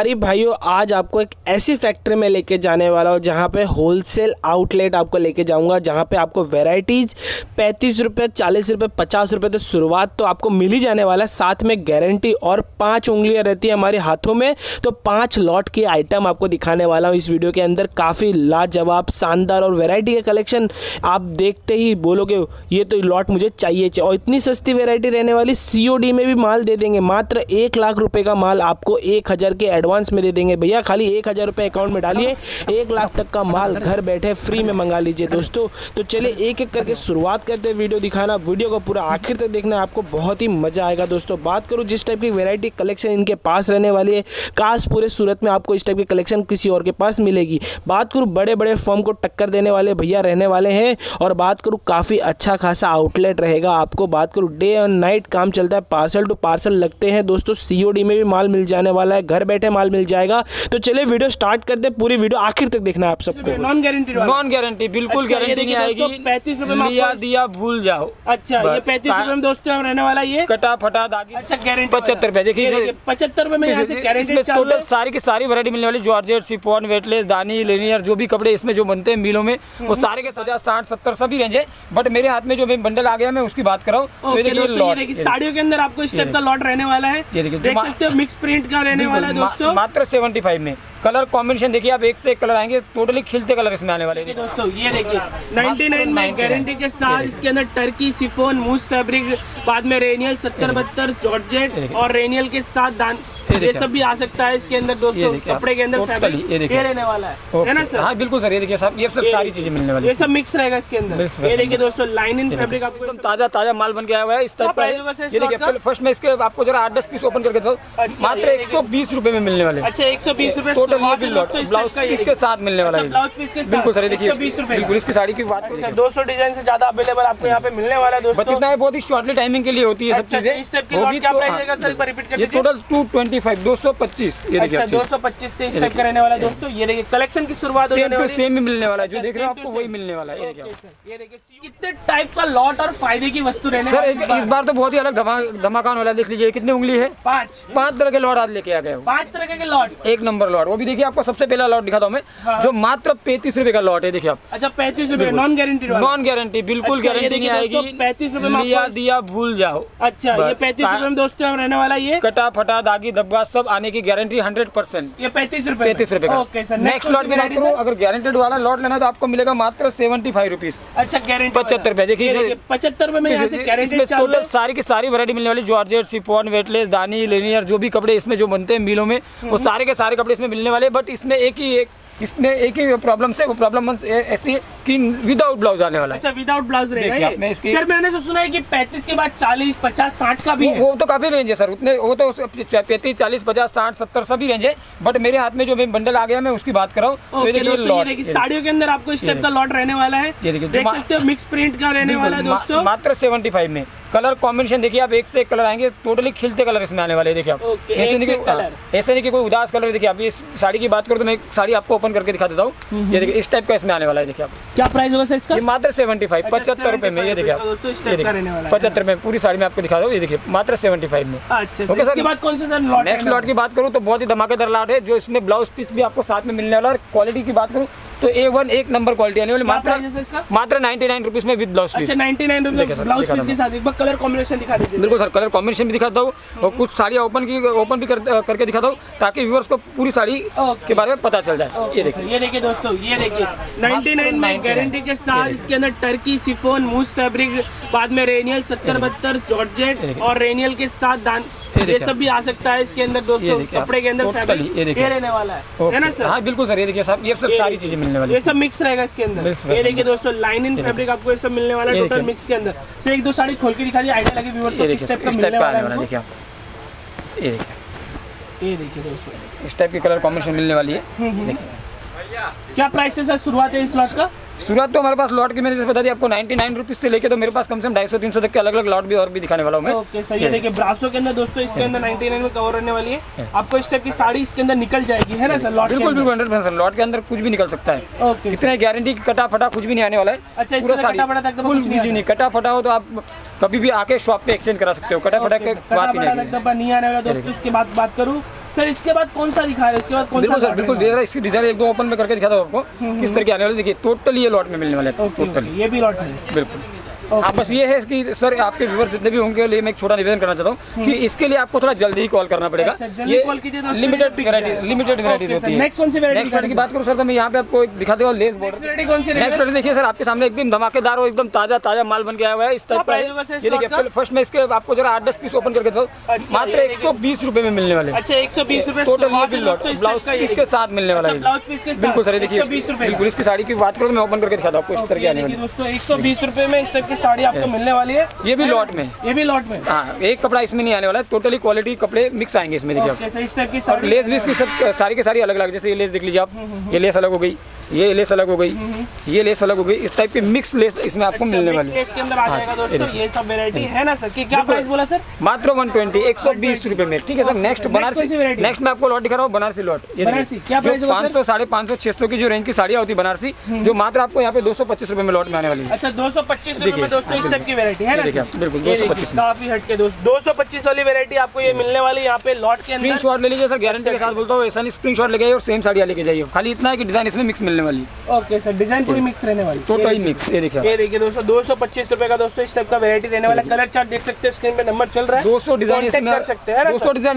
अरे भाइयों, आज आपको एक ऐसी फैक्ट्री में लेके जाने वाला हूँ जहाँ पे होलसेल आउटलेट आपको लेके जाऊँगा, जहाँ पे आपको वेराइटीज़ 35 रुपये, 40 रुपये, 50 रुपये तो शुरुआत तो आपको मिल ही जाने वाला है। साथ में गारंटी और 5 उंगलियाँ रहती है हमारे हाथों में, तो 5 लॉट की आइटम आपको दिखाने वाला हूँ इस वीडियो के अंदर। काफ़ी लाजवाब, शानदार और वेराइटी का कलेक्शन आप देखते ही बोलोगे ये तो लॉट मुझे चाहिए, और इतनी सस्ती वेराइटी रहने वाली। COD में भी माल दे देंगे, मात्र 1 लाख रुपये का माल आपको 1000 के एडवांस में दे देंगे भैया। खाली 1000 रुपये अकाउंट में डालिए, 1 लाख तक का माल घर बैठे फ्री में मंगा लीजिए दोस्तों। तो चलिए एक एक करके शुरुआत करते हैं वीडियो दिखाना। वीडियो को पूरा आखिर तक देखना, आपको बहुत ही मजा आएगा दोस्तों। बात करूँ जिस टाइप की वेराइटी कलेक्शन इनके पास रहने वाली है, काश पूरे सूरत में आपको इस टाइप की कलेक्शन किसी और के पास मिलेगी। बात करूँ बड़े बड़े फर्म को टक्कर देने वाले भैया रहने वाले हैं, और बात करूँ काफ़ी अच्छा खासा आउटलेट रहेगा आपको। बात करूँ डे और नाइट काम चलता है, पार्सल टू पार्सल लगते हैं दोस्तों। COD में भी माल मिल जाने वाला है, घर बैठे माल मिल जाएगा। तो चलिए वीडियो स्टार्ट करते हैं, पूरी वीडियो आखिर तक देखना आप सबको। नॉन गारंटी, नॉन गारंटी, बिल्कुल गारंटी नहीं आएगी। 35 रुपए में लिया दिया भूल जाओ। अच्छा, ये 35 रुपए में दोस्तों रहने वाला, ये कटा फटा दागी। अच्छा, गारंटी 75 रुपए। देखिए 75 रुपए में यहां से गारंटी चालू है। टोटल सारी की सारी वैरायटी मिलने वाली, जॉर्जेट, शिफॉन, वेटलेस, दानी, लेनियर, जो भी कपड़े इसमें जो बनते हैं मिलों में, वो सारे के 50, 60, 70 सभी रेंज है। बट मेरे हाथ में जो बंडल आ गया मैं उसकी बात कर रहा हूँ। साड़ियों के अंदर आपको इस टाइप का लॉट रहने वाला है, देख सकते हो, मिक्स प्रिंट का रहने वाला है दोस्तों, मात्र 75 में। कलर कॉम्बिनेशन देखिए आप, एक से एक कलर आएंगे, टोटली खिलते कलर इसमें आने वाले हैं दोस्तों। ये देखिए 99 में गारंटी के साथ इसके अंदर टर्की, शिफॉन, मूस फैब्रिक, बाद में रेनियल 70-72 जॉर्जेट और रेनियल के साथ दान, ये सब भी आ सकता है इसके अंदर दोस्तों। कपड़े के अंदर फैब्रिक ये रहने वाला है ना सर? हाँ बिल्कुल सर, ये देखिए साहब, ये सब सारी चीजें मिलने वाली है, ये सब मिक्स रहेगा इसके अंदर। ये देखिए दोस्तों लाइन इन फैब्रिक आपको ताजा ताजा माल बन के आया हुआ है इस टाइप का। फर्स्ट में इसके आपको जरा 8-10 पीस ओपन करके दो, मात्र 120 रुपए में मिलने वाले। अच्छा, 120 रुपए ब्लाउज पीस के साथ मिलने वाला है। ब्लाउज पीस के साथ बिल्कुल, देखिए 120 रुपए। बिल्कुल, इसकी साड़ी की बात करें 200 डिजाइन से ज्यादा अवेलेबल आपको यहाँ पे मिलने वाला है दोस्तों। बट इतना है, बहुत ही शॉर्टली टाइमिंग के लिए होती है सब चीजें। इस टाइप की लॉट क्या प्राइस रहेगा सर, एक बार रिपीट कर दीजिए। टोटल 225, 225। ये देखिए 225 से इस टाइप का रहने वाला है दोस्तों। ये देखिए कलेक्शन की शुरुआत होने वाली है, सेम ही मिलने वाला है, जो देख रहे हो आपको वही मिलने वाला है। ये देखिए, ये देखिए कितने टाइप का लॉट और फायदे की वस्तु रहने वाली है। सर इस बार तो बहुत ही अलग धमाका वाला, देख लीजिए कितनी उंगली है, 5 तरह के लॉट आज लेके आ गए, 5 तरह के लॉट, 1 नंबर लॉट। वो भी देखिए, आपको सबसे पहला लॉट दिखाता हूँ मैं। हाँ। जो मात्र 35 रुपए का लॉट है, देखिए आप। अच्छा, 35 रुपए, नॉन गारंटी, नॉन गारंटी, बिल्कुल गारंटी नहीं आएगी। 35 रुपए लिया दिया भूल जाओ। अच्छा, ये 35 रुपए में दोस्तों रहने वाला, ये कटा फटा दागी धब्बा सब आने की गारंटी 100%। ये 35 रुपए, 35 रुपए का। नेक्स्ट लॉट में अगर गारंटेड वाला लॉट लेना तो आपको मिलेगा मात्र 75 रुपीज। अच्छा, गारंटी 75 रुपए। देखिए 75 रुपए में यहाँ से गारंटी चालू है। सारी की सारी वैरायटी मिलने वाली, जॉर्जेट, शिफॉन, वेटलेस, दानी, लेनियर, जो भी कपड़े इसमें जो बनते हैं मिलों में, वो सारे के सारे कपड़े इसमें मिलने वाले। बट इसमें एक ही प्रॉब्लम से, वो प्रॉब्लम ऐसी है कि विदाउट ब्लाउज आने वाला है। अच्छा, विदाउट ब्लाउज रहेगा। मैं सर मैंने सुना है कि 35 के बाद 40, 50, 60 का भी है। वो तो काफी रेंज है सर, उतने वो तो 35, 40, 50, 60, 70 सभी रेंज है। बट मेरे हाथ में जो बंडल आ गया मैं उसकी बात कर रहा हूँ। साड़ियों के अंदर आपको इस टाइप का लॉट रहने वाला है, देख सकते हो, मिक्स प्रिंट का रहने वाला है दोस्तों, मात्र 75 में। कलर कॉम्बिनेशन देखिए आप, एक से एक कलर आएंगे, टोटली खिलते कलर इसमें आने वाले। देखिए आप, ऐसे नहीं कि कोई उदास कलर। देखिए आप, इस साड़ी की बात करो तो मैं साड़ी आपको ओपन करके दिखा देता हूँ। ये देखिए इस टाइप का इसमें आने वाला है। देखिए आप, क्या प्राइस होगा सर इसका? ये मात्र 75, 75 रुपए में। ये देखिए आप 75 रुपए पूरी साड़ी में आपको दिखा दो। ये देखिए मात्र 75 में। नेक्स्ट लॉट की बात करूँ तो बहुत ही धमाकेदार लॉट है, जो इसमें ब्लाउज पीस भी आपको साथ में मिलने वाला है। क्वालिटी की बात करूँ तो A1 1 नंबर क्वालिटी आने वाली, मात्र 99 रुपीज में with blouse piece. 99 rupees blouse piece के साथ। एक बार कलर कॉम्बिनेशन दिखा दीजिए। बिल्कुल सर, कलर कॉम्बिनेशन भी दिखाता हूँ और कुछ साड़ियाँ ओपन भी करके दिखाता हूँ, ताकि व्यूअर्स को पूरी साड़ी के बारे में पता चल जाए। ये देखिए दोस्तों, ये देखिए 99 गारंटी के साथ इसके अंदर टर्की, शिफॉन, मूस फैब्रिक, बाद में रेनियल 70-72 जॉर्जेट और रेनियल के साथ दान, ये सब भी आ सकता है इसके अंदर दोस्तों। कपड़े के अंदर फैब्रिक ये रहने वाला है ना सर? हाँ बिल्कुल सर, ये देखिए साहब, ये सब सारी चीजें मिलने वाली, ये सब मिक्स रहेगा इसके अंदर। ये देखिए दोस्तों लाइन इन फैब्रिक आपको ये सब मिलने वाला है टोटल मिक्स के अंदर। सर एक दो साड़ी खोल के दिखा दी, आइडिया लगे व्यूअर्स को किस टाइप का मिलने वाला है। देखिए आप, ये देखिए दोस्तों इस टाइप की कलर कॉम्बिनेशन मिलने वाली है। क्या प्राइस है सर शुरुआत है इस लॉट का? सूरत तो हमारे पास लॉट की मैंने जैसे बता दी आपको 99 रुपीज से लेके, तो मेरे पास कम से कम 250-300 तक के अलग अलग लॉट भी और भी दिखाने वाला हूँ मैं। ओके सही है। देखिए ब्रासो के अंदर दोस्तों इसके अंदर 99 में कवर रहने वाली है। आपको इस टाइप की साड़ी इसके अंदर निकल जाएगी, है ना सर? लॉट बिल्कुल बिल्कुल 100% लॉट के अंदर कुछ भी निकल सकता है। ओके, इतने गारंटी कटा फटा कुछ भी नहीं आने वाला है। अच्छा, नहीं कटा फटा हो तो आप कभी भी आके शॉप पे एक्सचेंज करा सकते हो, कटा फटा के बाद नहीं आने वाला दोस्तों। इसके बाद बात करूँ सर इसके बाद कौन सा दिखा रहे हैं, उसके बाद कौन सा? सर बिल्कुल देख रहा है, इसकी डिजाइन एकदम ओपन में करके दिखा था आपको किस तरह की आने वाली। देखिए टोटली ये लॉट में मिलने वाला है, टोटली ये भी लॉट में बिल्कुल। आप बस ये है कि सर आपके व्यूअर जितने भी होंगे लिए मैं एक छोटा निवेदन करना चाहता हूँ कि इसके लिए आपको थोड़ा जल्दी ही कॉल करना पड़ेगा। ये लिमिटेड वैरायटीज होती है। नेक्स्ट वैरायटी की बात करूँ सर तो मैं यहाँ पे आपको एक दिखा दूँगा लेस बॉर्डर। देखिए सर आपके सामने एकदम धमाकेदार और एकदम ताजा ताजा माल बन के आया हुआ है। इस टाइप का फर्स्ट में इसके आपको जरा 8-10 पीस ओपन करके मात्र 120 रुपए में मिलने वाले। अच्छा 120 रुपए टोटल ब्लाउज पीस के साथ मिलने वाला है। बिल्कुल सर देखिए बिल्कुल इसकी साड़ी की बात करूँ मैं ओपन करके दिखा दूँ आपको इस तरह की आने वाली। दोस्तों 120 रुपए में इस टाइप की साड़ी आपको मिलने वाली है। ये भी लॉट में, ये भी लॉट में। हाँ एक कपड़ा इसमें नहीं आने वाला है, टोटली क्वालिटी कपड़े मिक्स आएंगे इसमें। देखिए इस टाइप की साड़ी लेस भी इसकी सब सारी के सारी अलग अलग। जैसे ये लेस देख लीजिए आप, ये लेस अलग हो गई, ये लेस अलग हो गई, ये लेस अलग हो गई। इस टाइप के मिक्स लेस इसमें आपको मिलने वाली है। इसके अंदर आ जाएगा दोस्तों ये सब वैरायटी है ना सर। क्या प्राइस बोला सर? मात्र 120 120 रुपए में। ठीक है सर। नेक्स्ट बनारसी, नेक्स्ट मैं आपको लॉट दिखा रहा हूँ बनारसी लॉट। ये 500 550 600 की जो रेंज की साड़ियाँ होती है बनारसी, जो मात्र आपको यहाँ पे 225 रुपए में लॉट में आने वाली है। अच्छा 225 रुपए दोस्तों इस टाइप की वैरायटी है ना सर। बिल्कुल 225 काफी हटके दोस्तों 225 वाली वैरायटी आपको ये मिलने वाली यहाँ पे लॉट के अंदर। स्क्रीनशॉट ले लीजिए सर, गारंटी के साथ बोलता हूँ। ऐसा नहीं स्क्रीनशॉट ले जाइए और सेम साड़ियाँ लेके जाइए। खाली इतना है कि डिजाइन इसमें मिक्स मिलने वाली। ओके सर डिजाइन पूरी मिक्स रहने वाली, टोटल मिक्स। ये देखिए, ये देखिए दोस्तों 225 रुपए का दोस्तों इस टाइप का वैरायटी रहने वाला। कलर चार्ट देख सकते हैं स्क्रीन पे, नंबर चल रहा है। 200 डिजाइन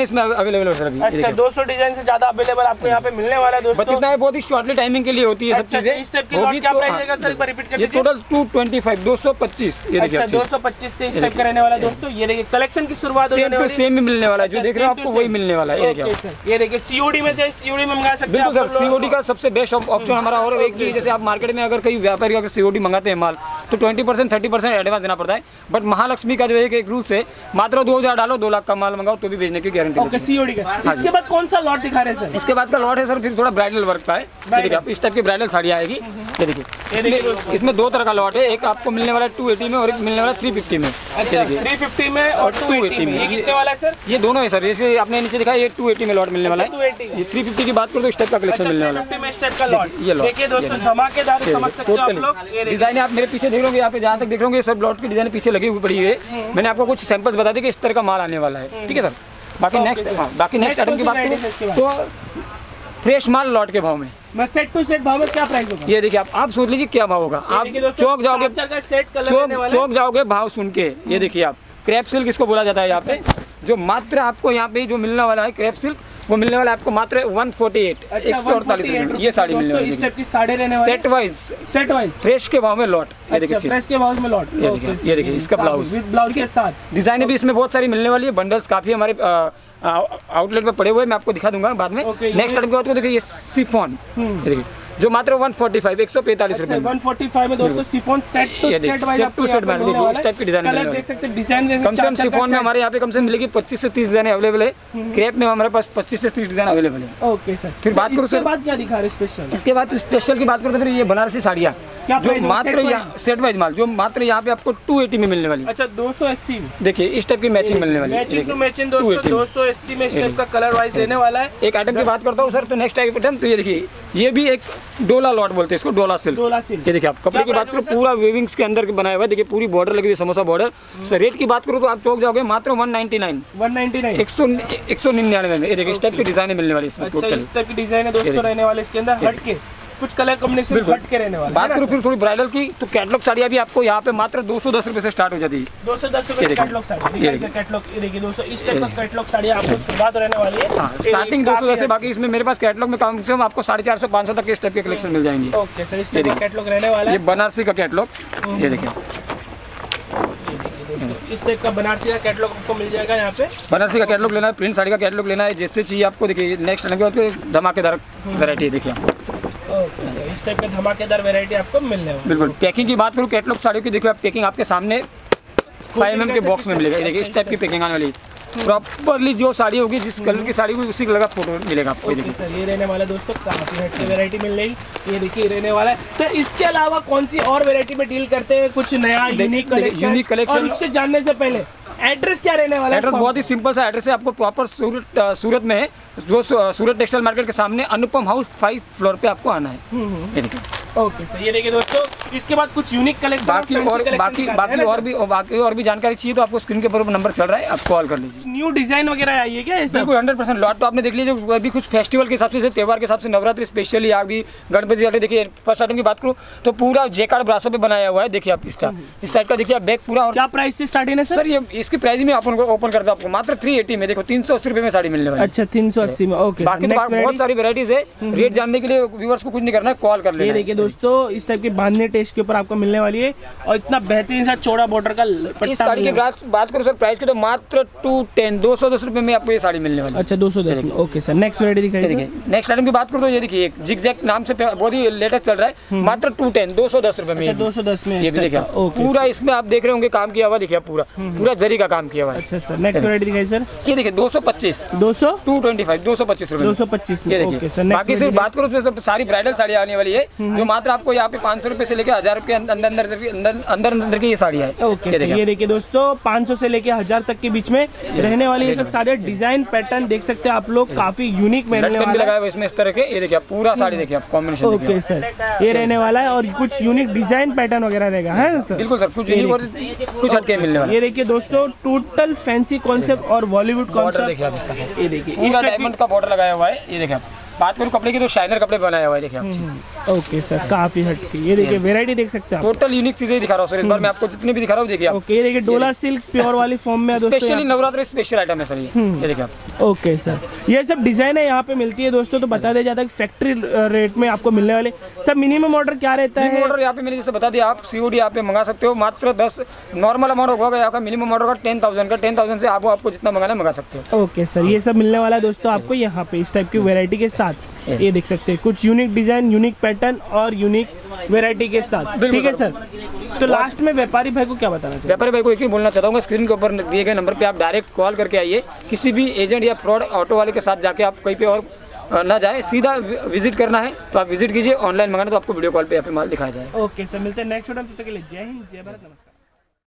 इसमें अवेलेबल है सर। अच्छा 200 डिजाइन से ज्यादा अवेलेबल आपको यहाँ पे मिलने वाला है दोस्तों। इतना बहुत ही शॉर्टली टाइमिंग के लिए होती है सब चीजें। इस टाइप की लॉट क्या प्राइस रहेगा सर? एक बार रिपीट कर दीजिए। टोटल 225 ये अच्छा 225 से इस टाइप का रहने वाला दोस्तों। ये देखिए कलेक्शन की शुरुआत होने वाली है, सेम ही मिलने वाला है। जो देख रहे हो आपको वही मिलने वाला है। ये देखिए सीओडी में चाहे सीओडी में मंगा सकते हैं। बिल्कुल सर सीओडी का सबसे बेस्ट ऑप्शन हमारा। और एक भी जैसे आप मार्केट में अगर कहीं व्यापारी अगर सीओडी मंगाते हैं माल तो 20% 30% एडवांस देना पड़ता है। बट महालक्ष्मी का जो एक रूल से मात्र 2000 डालो, 2 लाख का माल मंगाओ तो भी भेजने की गारंटी। सीओडी का इसके बाद कौन सा लॉट दिखा रहे हैं सर? इसके बाद का लॉट है सर फिर थोड़ा ब्राइडल वर्क का है। इस टाइप की ब्राइडल साड़ी आएगी। इसमें 2 तरह का लॉट है, एक आपको मिलने वाला 280 में और एक मिलने वाला 350 में। अच्छा 350 में और 280 में। ये कितने वाला है सर? ये दोनों है सर। जैसे आपने नीचे दिखा ये 280 में लॉट मिलने वाला है। 350 की बात करो तो इस टाइप का कलेक्शन मिलने वाला है। इस टाइप का लॉट ये लॉट देखिए दोस्तों धमाकेदार, समझ सकते हो आप लोग। डिजाइन आप मेरे पीछे देख रहे होंगे, यहाँ पे जहाँ तक देख रहे होंगे सब लॉट की डिजाइन पीछे लगी हुई पड़ी है। मैंने आपको कुछ सैंपल्स बता दी कि इस तरह का माल आने वाला है। ठीक है सर। बाकी नेक्स्ट आइटम की बात करें तो फ्रेश माल लॉट के भाव में सेट टू सेट भाव में क्या प्राइस होगा? ये देखिए आप सोच लीजिए क्या भाव होगा। आप चौक जाओगे, चौक जाओगे भाव सुन के। ये देखिए आप क्रेप सिल्क इसको बोला जाता है यहाँ पे। जो मात्र आपको यहाँ पे जो मिलने वाला है क्रेप सिल्क वो मिलने वाला है आपको मात्र 148 148 ये साड़ी मिलने वाली है। इस टाइप की साड़ी रहने वाली है सेट वाइज फ्रेश के भाव में लॉट। ये देखिए फ्रेश के भाव में लॉट। ये देखिए इसका ब्लाउज विद ब्लाउज के साथ डिजाइन भी इसमें बहुत सारी मिलने वाली है। बंडल्स काफी हमारे आउटलेट में पड़े हुए, मैं आपको दिखा दूंगा बाद में। नेक्स्ट आइटम की बात करो देखिए ये शिफॉन जो मात्र 145 145 रुपए 145 में दोस्तों शिफॉन सेट टू सेट बन गई। इस टाइप की डिजाइन मिलेगी। देख सकते हैं डिजाइन कम से कम शिफॉन में हमारे यहाँ पे कम से कम मिलेगी 25 से 30 डिजाइन अवेलेबल है। क्रेप में हमारे पास 25 से 30 डिजाइन अवेलेबल है। Okay sir. फिर बात करो सर क्या दिखा रहे स्पेशल? इसके बाद स्पेशल की बात करते हैं ये बनारसी साड़ियाँ जो मात्र सेट वाइज माल जो मात्र यहाँ पे आपको 280 में मिलने वाली। अच्छा 280 देखिए इस टाइप की मैचिंग मिलने वाली मैचिंग दोस्तों 280 में इस टाइप का कलर वाइज देने वाला है। एक आइटम की बात करता हूँ सर तो नेक्स्ट आइटम तो ये देखिए ये भी एक डोला लॉट बोलते हैं इसको, डोला सिल्क। ये देखिए आप कपड़े की बात करो पूरा वेविंग्स के अंदर बनाया हुआ है। देखिए पूरी बॉर्डर लगी हुई समोसा बॉर्डर। सर रेट की बात करो तो आप चौक जाओगे मात्र 199 199 में। देखिए इस टाइप की डिजाइन मिलने वाली डिजाइन है दोस्तों रहने वाले। इसके अंदर हट के कुछ कलर कॉम्बिनेशन हट के रहने वाला। बात करूँ फिर थोड़ी ब्राइडल की तो कैटलॉग साड़ियाँ भी आपको यहाँ पे मात्र 210 रुपए से स्टार्ट हो जाती है। 210 रुपए कैटलॉग साड़ी। कैटलॉग देखिए दोस्तों इस टाइप का कैटलॉग साड़ियाँ आपको शुरुआत रहने वाली है स्टार्टिंग 210 से। बाकी इसमें मेरे पास कैटलॉग में कम से कम आपको 450 तक इस टाइप के कलेक्शन मिल जाएंगे। ओके सर इस टाइप का कैटलॉग रहने वाला है। ये बनारसी का कैटलॉग ये देखिए इस टाइप का बनारसी का कैटलॉग आपको मिल जाएगा। यहाँ पे बनारसी का कैटलॉग लेना है, प्रिंट साड़ी का कैटलॉग लेना है, जैसे चाहिए आपको। देखिए नेक्स्ट धमाकेदार वैरायटी देखिए। ओके सर इस टाइप का धमाकेदार वैरायटी आपको मिलने वाली है। बिल्कुल। पैकिंग की बात करूँ कैटलॉग साड़ियों की देखो आप पैकिंग आपके सामने 5mm के बॉक्स में मिलेगा। देखिए इस टाइप की पैकिंग आने वाली प्रॉपरली जो साड़ी होगी जिस कलर की साड़ी होगी उसी कलर का फोटो मिलेगा आपको। सर ये रहने वाला दोस्तों काफी हटके वैरायटी मिल रही। ये देखिए रहने वाला है सर। इसके अलावा कौन सी और वैरायटी में डील करते हैं कुछ नया यूनिक कलेक्शन? और उससे जानने से पहले एड्रेस क्या रहने वाला है? एड्रेस बहुत ही सिंपल सा एड्रेस है आपको प्रॉपर सूरत में है जो सूरत टेक्सटाइल मार्केट के सामने अनुपम हाउस 5 फ्लोर पे आपको आना है। ओके सर, ये देखिए दोस्तों, इसके बाद कुछ यूनिक कलेक्शन बाकी और भी जानकारी चाहिए तो आपको स्क्रीन के ऊपर नंबर चल रहा है, आप कॉल कर लीजिए। न्यू डिजाइन वगैरह आई है क्या? बिल्कुल 100% लॉट तो आपने देख लीजिए, अभी कुछ फेस्टिवल के हिसाब से, त्यौहार के हिसाब से, नवरात्रि स्पेशली अभी गणपति आते। देखिए फर्स्ट आइटम की बात करूँ तो पूरा जेकार्ड ब्रासो पे बनाया हुआ है, देखिए आप इसका इस साइड का देखिए बैग पूरा। क्या प्राइस से स्टार्टिंग है सर? ये इसकी प्राइस में आप ओपन करते हैं आपको मात्र 380 में, देखो 380 रुपये में साड़ी मिलने वाली है। अच्छा 380 में, ओके। बाकी बहुत सारी वेराइटीज है, रेट जानने के लिए व्यूअर्स को कुछ नहीं करना है, कॉल कर लेना। देखिए दोस्तों, इस टाइप के बांधने टेस्ट के ऊपर आपको मिलने वाली है और इतना बेहतरीन सा चौड़ा बॉर्डर का इस साड़ी की बात करो सर, प्राइस के तो मात्र 210 रुपये में आपको ये साड़ी मिलने वाली है। अच्छा 210 में, ओके सर। नेक्स्ट वेराइटी दिखाइए। नेक्स्ट आइटम की बात करो तो ये देखिए जिगजैग नाम से बहुत ही लेटेस्ट चल रहा है, मात्र 210 रुपये में। 210 में ये भी देखिए, पूरा इसमें आप देख रहे होंगे काम किया हुआ, देखिए पूरा जरी का काम किया हुआ है। अच्छा सर, नेक्स्ट वेराइटी दिखाइए सर। ये देखिए 225 रुपए। बाकी सिर्फ बात करो तो सारी ब्राइडल साड़ी आने वाली है जो मात्र आपको यहाँ पे 500 रुपए से लेके 1000 रुपए अंदर की ये साड़ी है। ये देखिए दोस्तों, 500 से लेके 1000 तक के बीच में रहने वाली ये सब साड़ी, डिजाइन पैटर्न देख सकते हैं आप लोग, काफी यूनिक लगाया इसमें इस तरह के। ये देखिए पूरा साड़ी देखिए आप कॉम्बिनेशन, ओके सर, ये रहने वाला है और कुछ यूनिक डिजाइन पैटर्न वगैरह रहेगा। है सर, बिल्कुल सर, कुछ हटके मिलने वाला। ये देखिए दोस्तों, टोटल फैंसी कॉन्सेप्ट और बॉलीवुड कॉन्सेप्ट, ये देखिए इस डायमंड का बॉर्डर लगाया हुआ है। ये देखिए बात करूँ कपड़े की तो शाइनर कपड़े बनाया हुआ है, देखिए आप। ओके सर, काफी हटके ये देखिए वैरायटी देख सकते हैं, टोटल यूनिक चीजें दिखा रहा हूँ सर, इस बार मैं आपको जितने भी दिखा रहा हूँ। देखिए ओके, ये देखिए डोला सिल्क प्योर वाली फॉर्म में स्पेशली नवरात्रि स्पेशल आइटम है सर ये देखिए आप। ओके सर, ये सब डिजाइन है यहाँ पे मिलती है दोस्तों, तो बता दिया जाता है फैक्ट्री रेट में आपको मिलने वाले। सर मिनिमम ऑर्डर क्या रहता है? ऑर्डर यहाँ पे मैंने जैसे बता दिया, आप सीओडी यहाँ पे मंगा सकते हो मात्र 10, नॉर्मल अमाउंट होगा आपका, मिनिमम ऑर्डर का 10,000 का, 10,000 से आपको जितना मंगाना मंगा सकते हो। ओके सर, ये सब मिलने वाला है दोस्तों आपको यहाँ पे इस टाइप की वेरायटी के साथ। ये देख सकते हैं कुछ यूनिक डिजाइन, यूनिक पैटर्न और यूनिक वैरायटी के साथ। ठीक है सर, तो लास्ट में व्यापारी भाई को क्या बताना चाहिए? व्यापारी भाई को एक ही बोलना चाहता हूँ, स्क्रीन के ऊपर दिए गए नंबर पे आप डायरेक्ट कॉल करके आइए, किसी भी एजेंट या फ्रॉड ऑटो वाले के साथ जाके आप कहीं पे और ना जाए, सीधा विजिट करना है तो आप विजिट कीजिए, ऑनलाइन मंगाना तो आपको वीडियो कॉल पे माल दिखाया जाए। ओके सर, मिलते हैं नेक्स्ट वीडियो में, तब तक के लिए जय हिंद, जय भारत, नमस्कार।